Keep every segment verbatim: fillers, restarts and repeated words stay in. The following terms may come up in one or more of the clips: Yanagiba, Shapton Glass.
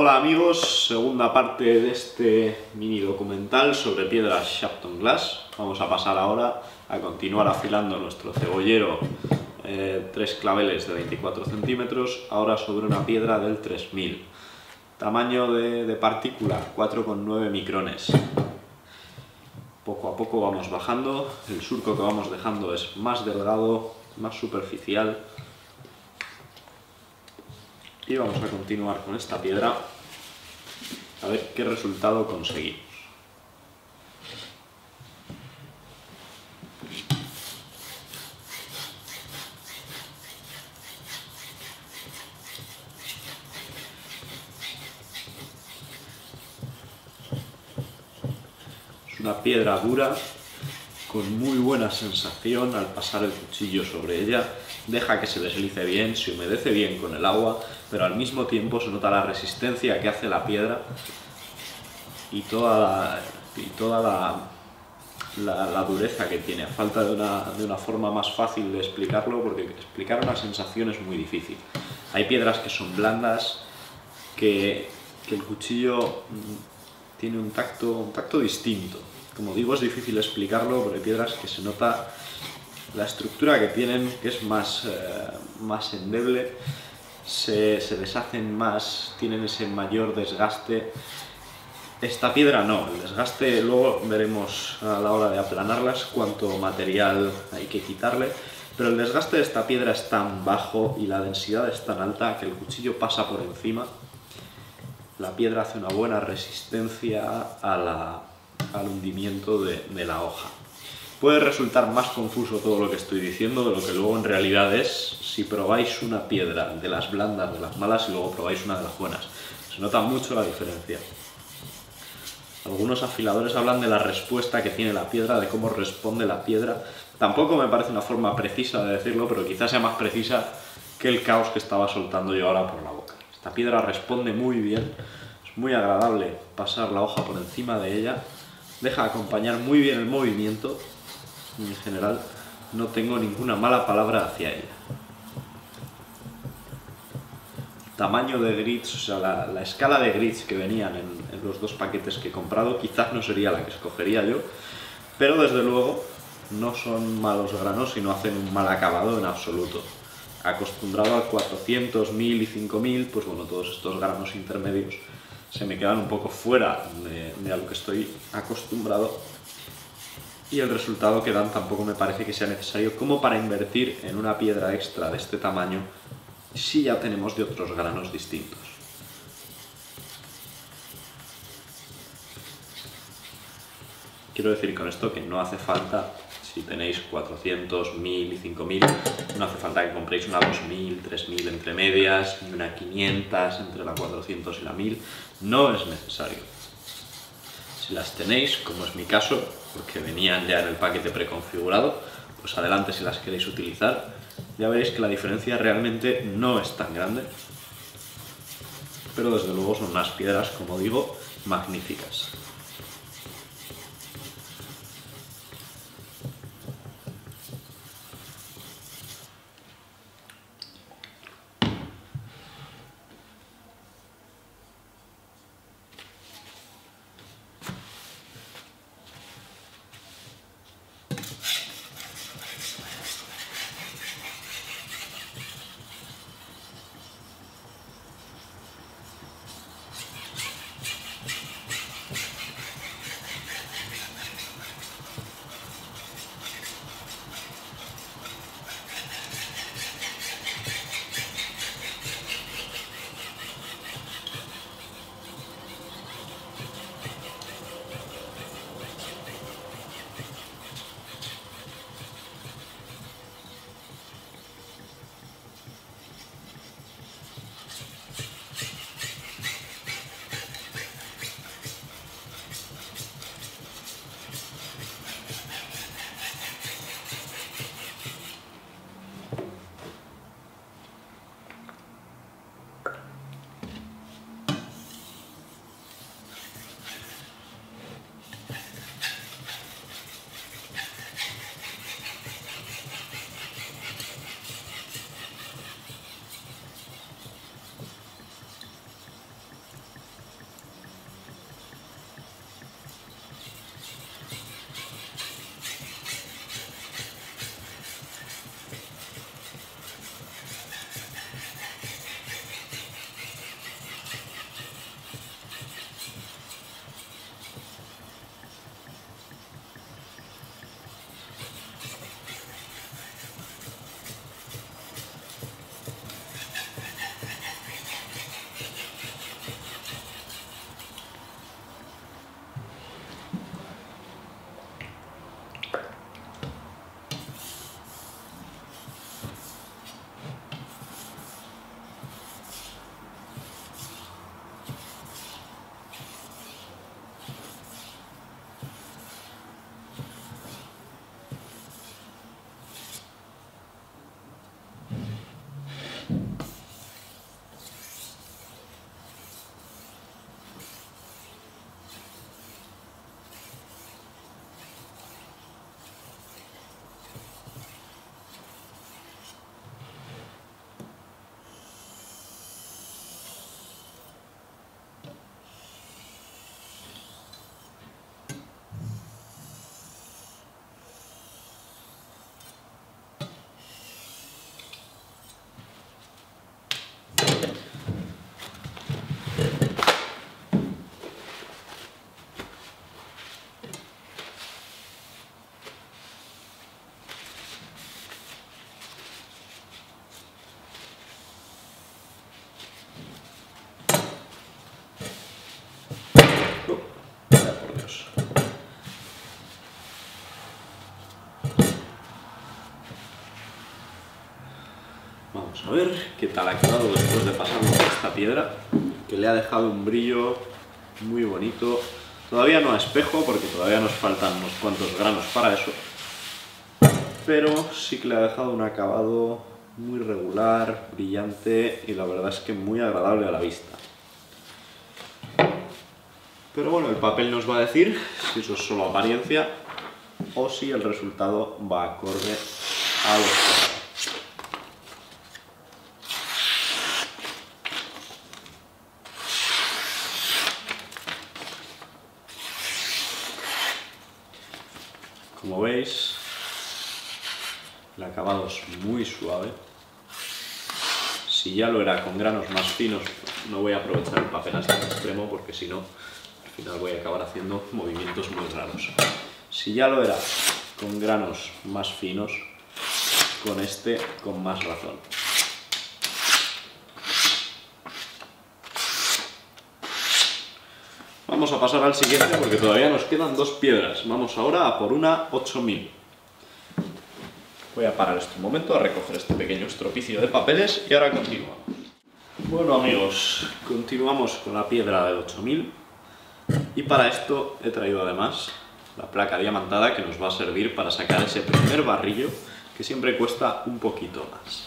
Hola amigos, segunda parte de este mini documental sobre piedras Shapton Glass. Vamos a pasar ahora a continuar afilando nuestro cebollero, eh, tres claveles de veinticuatro centímetros, ahora sobre una piedra del tres mil. Tamaño de, de partícula, cuatro coma nueve micrones. Poco a poco vamos bajando, el surco que vamos dejando es más delgado, más superficial. Y vamos a continuar con esta piedra a ver qué resultado conseguimos. Es una piedra dura, con muy buena sensación al pasar el cuchillo sobre ella, deja que se deslice bien, se humedece bien con el agua, pero al mismo tiempo se nota la resistencia que hace la piedra y toda la, y toda la, la, la dureza que tiene, a falta de una, de una forma más fácil de explicarlo, porque explicar una sensación es muy difícil. Hay piedras que son blandas, que, que el cuchillo tiene un tacto, un tacto distinto. Como digo, es difícil explicarlo, pero hay piedras que se nota la estructura que tienen, que es más, eh, más endeble, se, se deshacen más, tienen ese mayor desgaste. Esta piedra no, el desgaste luego veremos a la hora de aplanarlas cuánto material hay que quitarle, pero el desgaste de esta piedra es tan bajo y la densidad es tan alta que el cuchillo pasa por encima. La piedra hace una buena resistencia a la... al hundimiento de, de la hoja. Puede resultar más confuso todo lo que estoy diciendo de lo que luego en realidad es si probáis una piedra de las blandas, de las malas, y luego probáis una de las buenas. Se nota mucho la diferencia. Algunos afiladores hablan de la respuesta que tiene la piedra, de cómo responde la piedra. Tampoco me parece una forma precisa de decirlo, pero quizás sea más precisa que el caos que estaba soltando yo ahora por la boca. Esta piedra responde muy bien, es muy agradable pasar la hoja por encima de ella. Deja acompañar muy bien el movimiento, en general no tengo ninguna mala palabra hacia ella. El tamaño de grits, o sea, la, la escala de grits que venían en, en los dos paquetes que he comprado quizás no sería la que escogería yo, pero desde luego no son malos granos y no hacen un mal acabado en absoluto. Acostumbrado al cuatrocientos, mil y cinco mil, pues bueno, todos estos granos intermedios se me quedan un poco fuera de, de a lo que estoy acostumbrado, y el resultado que dan tampoco me parece que sea necesario como para invertir en una piedra extra de este tamaño si ya tenemos de otros granos distintos. Quiero decir con esto que no hace falta, si tenéis cuatrocientos, mil y cinco mil, no hace falta que compréis una dos mil, tres mil entre medias, ni una quinientos entre la cuatrocientos y la mil, no es necesario. Si las tenéis, como es mi caso, porque venían ya en el paquete preconfigurado, pues adelante si las queréis utilizar, ya veréis que la diferencia realmente no es tan grande, pero desde luego son unas piedras, como digo, magníficas. A ver qué tal ha quedado después de pasarlo por esta piedra, que le ha dejado un brillo muy bonito. Todavía no a espejo, porque todavía nos faltan unos cuantos granos para eso, pero sí que le ha dejado un acabado muy regular, brillante y la verdad es que muy agradable a la vista. Pero bueno, el papel nos va a decir si eso es solo apariencia o si el resultado va acorde a lo esperado. Como veis, el acabado es muy suave. Si ya lo era con granos más finos, no voy a aprovechar el papel hasta el extremo porque si no, al final voy a acabar haciendo movimientos muy raros. Si ya lo era con granos más finos, con este con más razón. Vamos a pasar al siguiente porque todavía nos quedan dos piedras. Vamos ahora a por una ocho mil. Voy a parar este momento a recoger este pequeño estropicio de papeles y ahora continuamos. Bueno amigos, continuamos con la piedra del ocho mil y para esto he traído además la placa diamantada que nos va a servir para sacar ese primer barrillo que siempre cuesta un poquito más.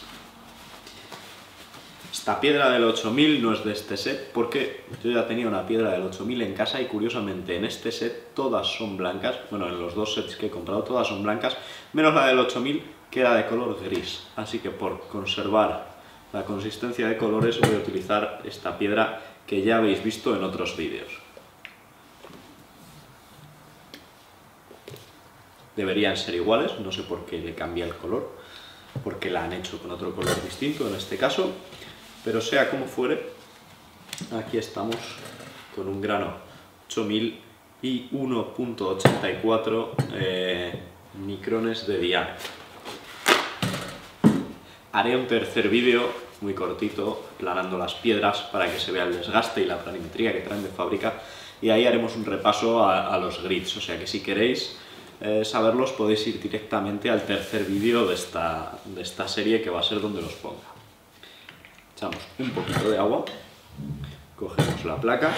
Esta piedra del ocho mil no es de este set porque yo ya tenía una piedra del ocho mil en casa y curiosamente en este set todas son blancas, bueno en los dos sets que he comprado todas son blancas, menos la del ocho mil que era de color gris, así que por conservar la consistencia de colores voy a utilizar esta piedra que ya habéis visto en otros vídeos. Deberían ser iguales, no sé por qué le cambia el color, porque la han hecho con otro color distinto en este caso. Pero sea como fuere, aquí estamos con un grano ocho mil y uno punto ochenta y cuatro eh, micrones de diámetro. Haré un tercer vídeo muy cortito, aplanando las piedras para que se vea el desgaste y la planimetría que traen de fábrica y ahí haremos un repaso a, a los grids, o sea que si queréis eh, saberlos podéis ir directamente al tercer vídeo de esta, de esta serie que va a ser donde los ponga. Echamos un poquito de agua, cogemos la placa .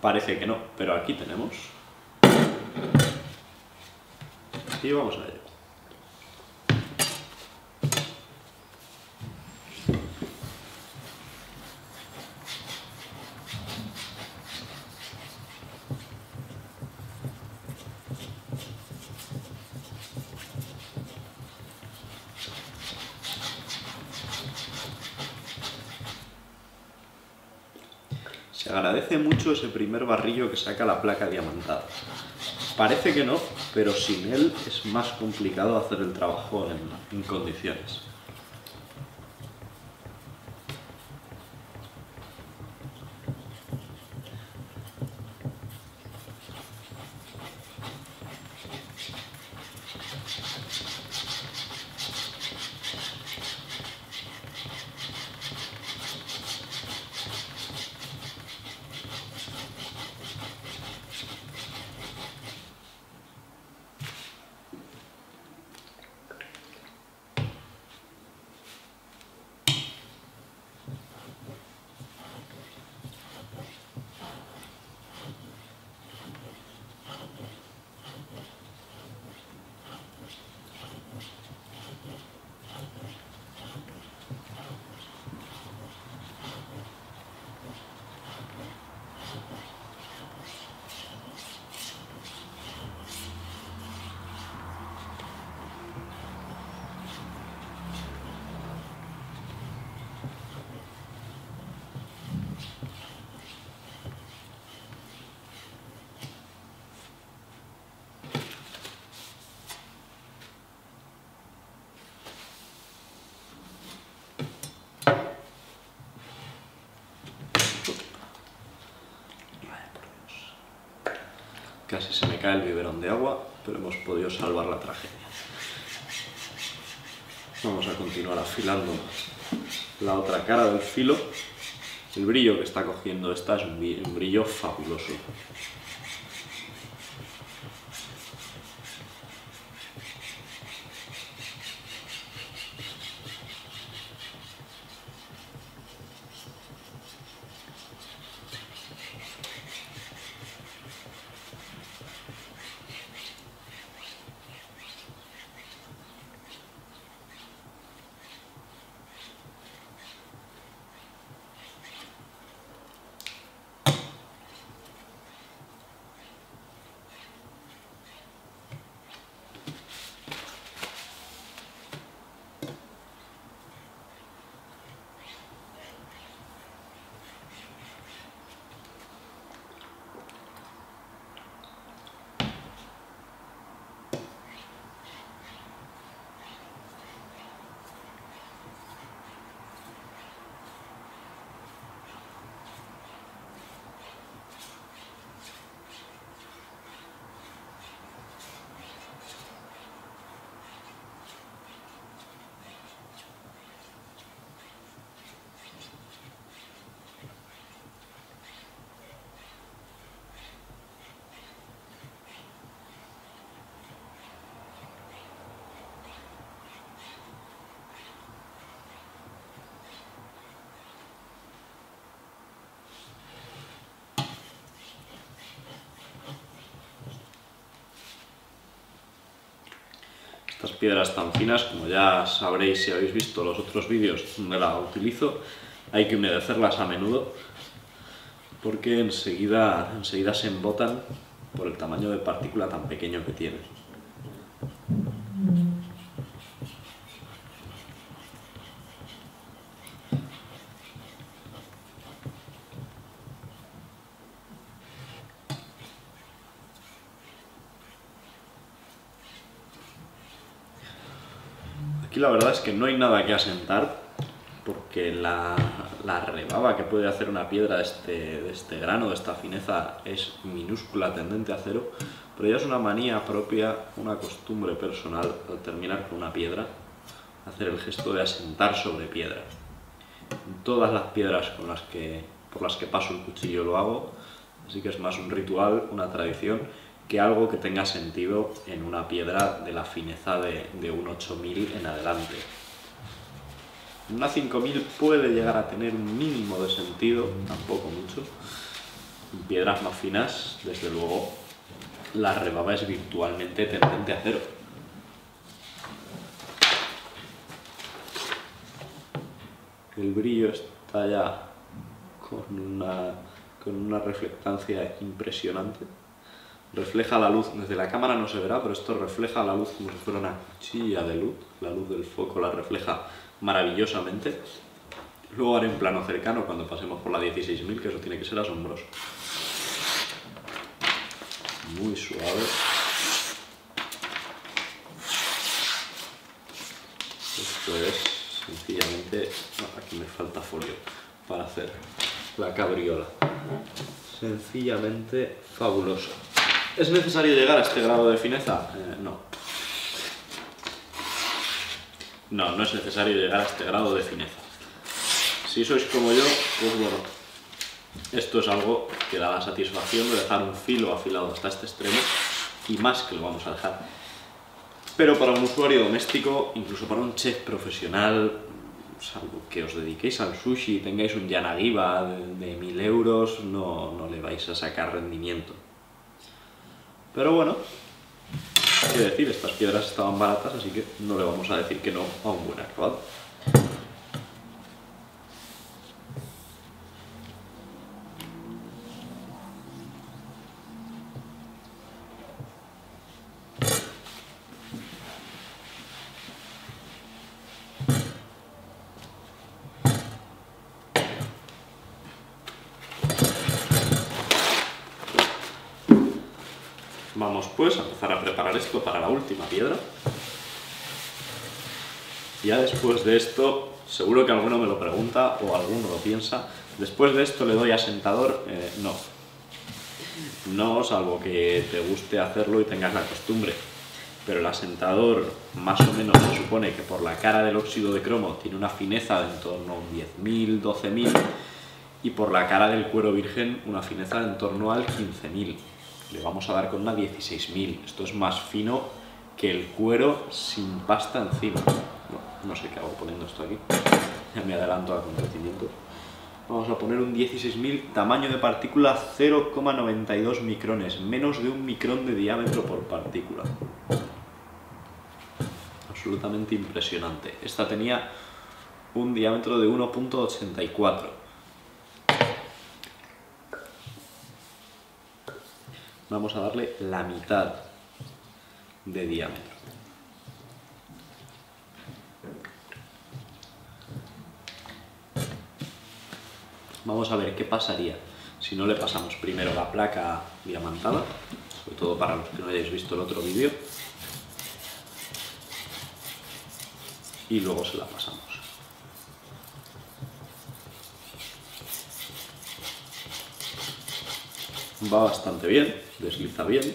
Parece que no, pero aquí tenemos y vamos a ello. Se agradece mucho ese primer barrillo que saca la placa diamantada. Parece que no, pero sin él es más complicado hacer el trabajo en, en condiciones. Casi se me cae el biberón de agua, pero hemos podido salvar la tragedia. Vamos a continuar afilando la otra cara del filo El brillo que está cogiendo esta es un brillo fabuloso. Estas piedras tan finas, como ya sabréis si habéis visto los otros vídeos donde las utilizo, hay que humedecerlas a menudo porque enseguida, enseguida se embotan por el tamaño de partícula tan pequeño que tienen. Aquí la verdad es que no hay nada que asentar porque la, la rebaba que puede hacer una piedra de este, de este grano, de esta fineza, es minúscula, tendente a cero, pero ya es una manía propia, una costumbre personal al terminar con una piedra, hacer el gesto de asentar sobre piedra. En todas las piedras con las que, por las que paso el cuchillo lo hago, así que es más un ritual, una tradición, que algo que tenga sentido en una piedra de la fineza de, de un ocho mil en adelante. Una cinco mil puede llegar a tener un mínimo de sentido, tampoco mucho. En piedras más finas, desde luego, la rebaba es virtualmente tendente a cero. El brillo está ya con una, con una reflectancia impresionante. Refleja la luz, desde la cámara no se verá, pero esto refleja la luz como si fuera una cuchilla de luz. La luz del foco la refleja maravillosamente. Luego haré un plano cercano cuando pasemos por la dieciséis mil, que eso tiene que ser asombroso. Muy suave. Esto es sencillamente... Aquí me falta folio para hacer la cabriola. Sencillamente fabuloso. ¿Es necesario llegar a este grado de fineza? Eh, no. No, no es necesario llegar a este grado de fineza. Si sois como yo, pues bueno, esto es algo que da la satisfacción de dejar un filo afilado hasta este extremo, y más que lo vamos a dejar. Pero para un usuario doméstico, incluso para un chef profesional, salvo que os dediquéis al sushi y tengáis un Yanagiba de, de mil euros, no, no le vais a sacar rendimiento. Pero bueno, qué decir, estas piedras estaban baratas, así que no le vamos a decir que no a un buen acabado. Vamos pues a empezar a preparar esto para la última piedra. Ya después de esto, seguro que alguno me lo pregunta o alguno lo piensa, después de esto le doy asentador, eh, no. No, salvo que te guste hacerlo y tengas la costumbre. Pero el asentador más o menos se supone que por la cara del óxido de cromo tiene una fineza de en torno a diez mil, doce mil. y por la cara del cuero virgen una fineza de en torno al quince mil. Le vamos a dar con una dieciséis mil. Esto es más fino que el cuero sin pasta encima. No, no sé qué hago poniendo esto aquí. Ya me adelanto al acontecimiento. Vamos a poner un dieciséis mil, tamaño de partícula cero coma noventa y dos micrones, menos de un micrón de diámetro por partícula. Absolutamente impresionante. Esta tenía un diámetro de uno coma ochenta y cuatro. Vamos a darle la mitad de diámetro. Vamos a ver qué pasaría si no le pasamos primero la placa diamantada, sobre todo para los que no hayáis visto el otro vídeo, y luego se la pasamos. Va bastante bien, desliza bien,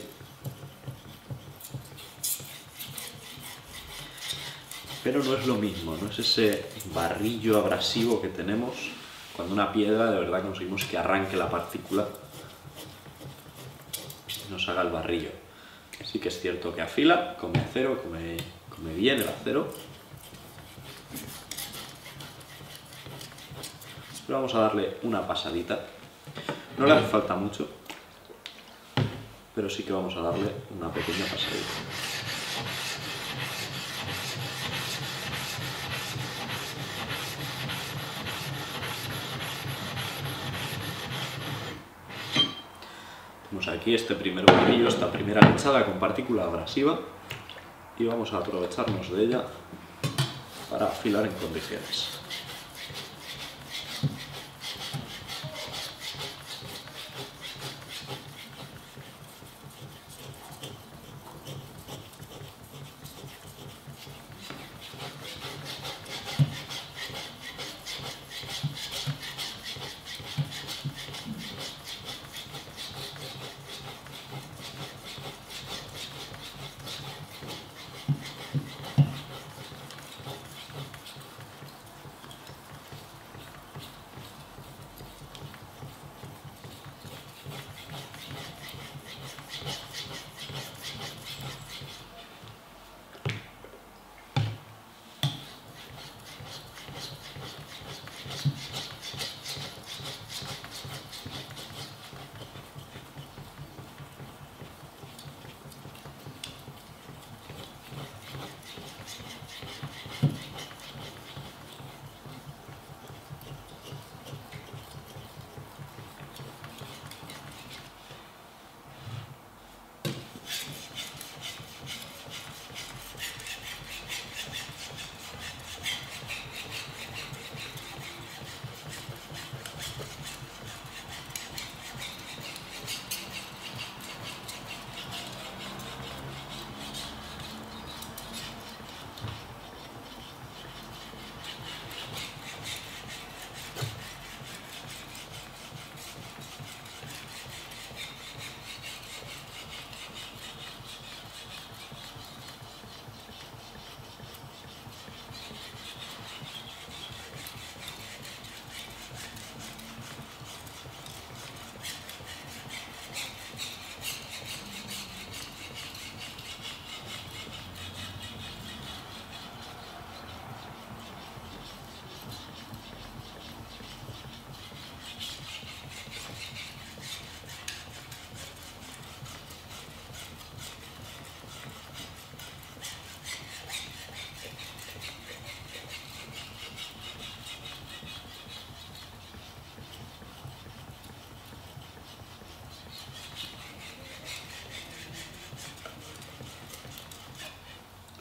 pero no es lo mismo, no es ese barrillo abrasivo que tenemos cuando una piedra de verdad conseguimos que arranque la partícula y nos haga el barrillo. Sí que es cierto que afila, come acero, come, come bien el acero. Pero vamos a darle una pasadita. No le hace falta mucho, pero sí que vamos a darle una pequeña pasadita. Tenemos aquí este primer barrillo, esta primera lechada con partícula abrasiva, y vamos a aprovecharnos de ella para afilar en condiciones.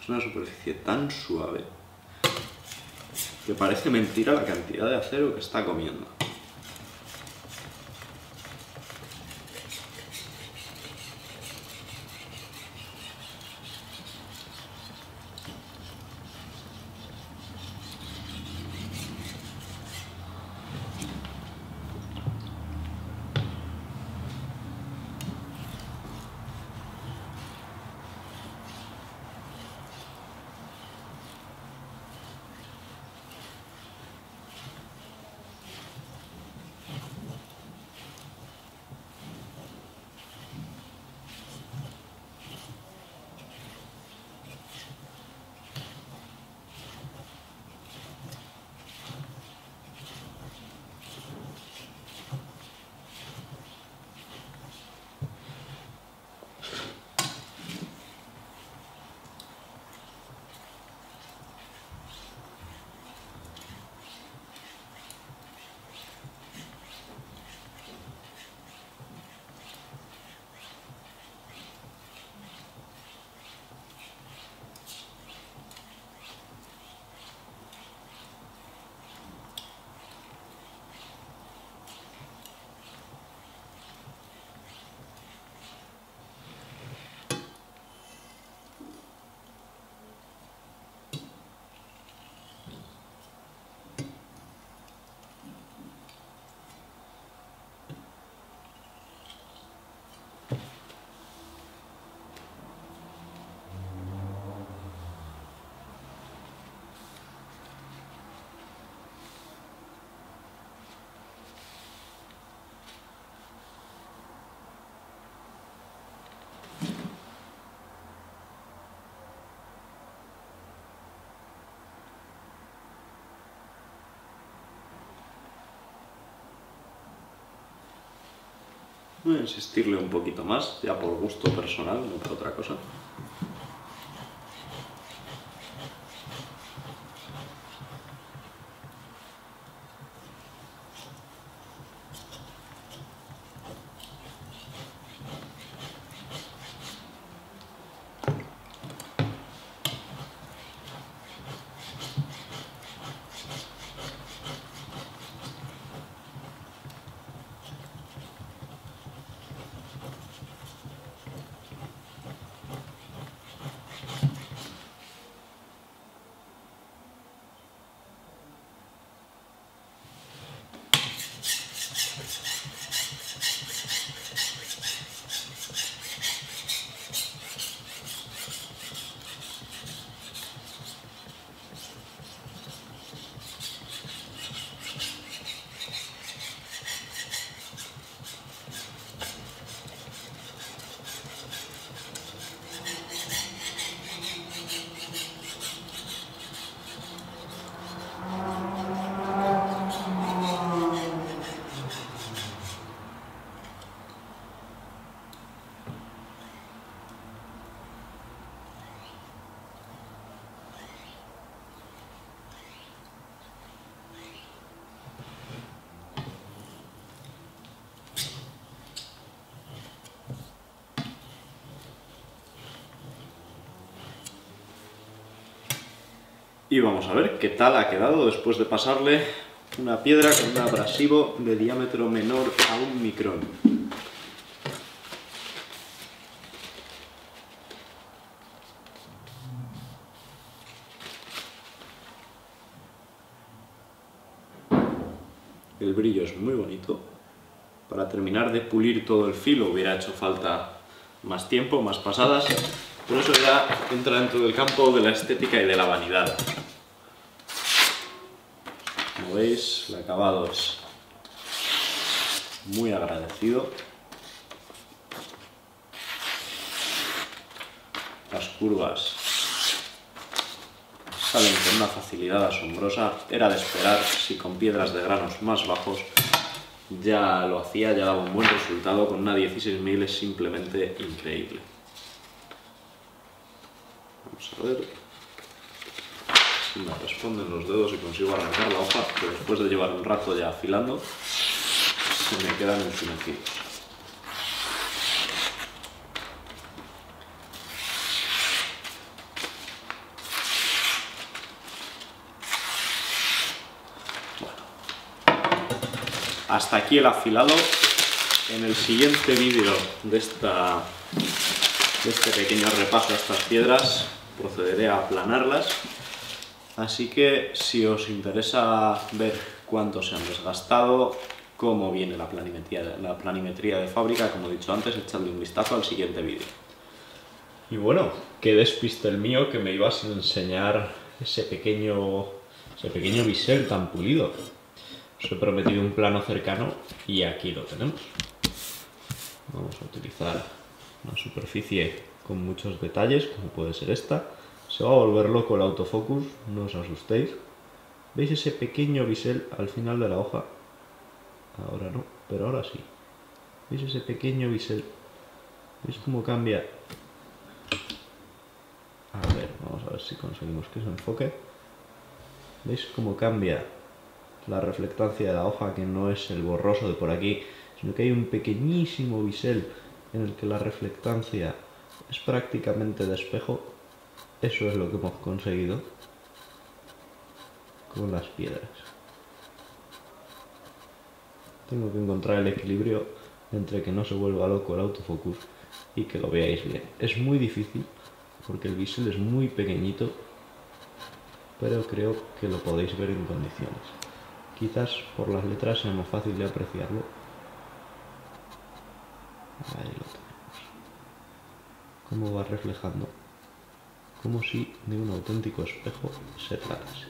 Es una superficie tan suave que parece mentira la cantidad de acero que está comiendo. Voy a insistirle un poquito más, ya por gusto personal, no por otra cosa. Y vamos a ver qué tal ha quedado después de pasarle una piedra con un abrasivo de diámetro menor a un micrón. El brillo es muy bonito. Para terminar de pulir todo el filo hubiera hecho falta más tiempo, más pasadas. Por eso ya entra dentro del campo de la estética y de la vanidad. Como veis, el acabado es muy agradecido. Las curvas salen con una facilidad asombrosa. Era de esperar, si con piedras de granos más bajos ya lo hacía, ya daba un buen resultado. Con una dieciséis mil es simplemente increíble. Vamos a ver si me responden los dedos y consigo arrancar la hoja, pero después de llevar un rato ya afilando, se me quedan entumecidos. Bueno, hasta aquí el afilado. En el siguiente vídeo de, esta, de este pequeño repaso a estas piedras, procederé a aplanarlas, así que si os interesa ver cuánto se han desgastado, cómo viene la planimetría, la planimetría de fábrica, como he dicho antes, echadle un vistazo al siguiente vídeo. Y bueno, qué despiste el mío, que me ibas a enseñar ese pequeño, ese pequeño bisel tan pulido. Os he prometido un plano cercano y aquí lo tenemos. Vamos a utilizar una superficie con muchos detalles, como puede ser esta. Se va a volver loco el autofocus, no os asustéis. ¿Veis ese pequeño bisel al final de la hoja? Ahora no, pero ahora sí. ¿Veis ese pequeño bisel? ¿Veis cómo cambia? A ver, vamos a ver si conseguimos que se enfoque. ¿Veis cómo cambia la reflectancia de la hoja, que no es el borroso de por aquí, sino que hay un pequeñísimo bisel en el que la reflectancia es prácticamente de espejo? Eso es lo que hemos conseguido con las piedras. Tengo que encontrar el equilibrio entre que no se vuelva loco el autofocus y que lo veáis bien. Es muy difícil porque el bisel es muy pequeñito, pero creo que lo podéis ver en condiciones. Quizás por las letras sea más fácil de apreciarlo. Ahí lo tengo. Cómo va reflejando, como si de un auténtico espejo se tratase.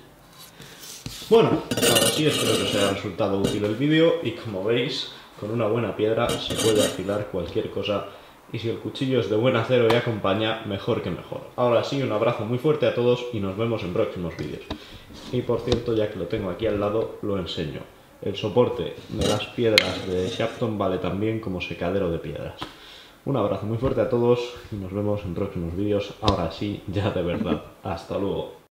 Bueno, ahora sí, espero que os haya resultado útil el vídeo y, como veis, con una buena piedra se puede afilar cualquier cosa, y si el cuchillo es de buen acero y acompaña, mejor que mejor. Ahora sí, un abrazo muy fuerte a todos y nos vemos en próximos vídeos. Y por cierto, ya que lo tengo aquí al lado, lo enseño. El soporte de las piedras de Shapton vale también como secadero de piedras. Un abrazo muy fuerte a todos y nos vemos en próximos vídeos. Ahora sí, ya de verdad. Hasta luego.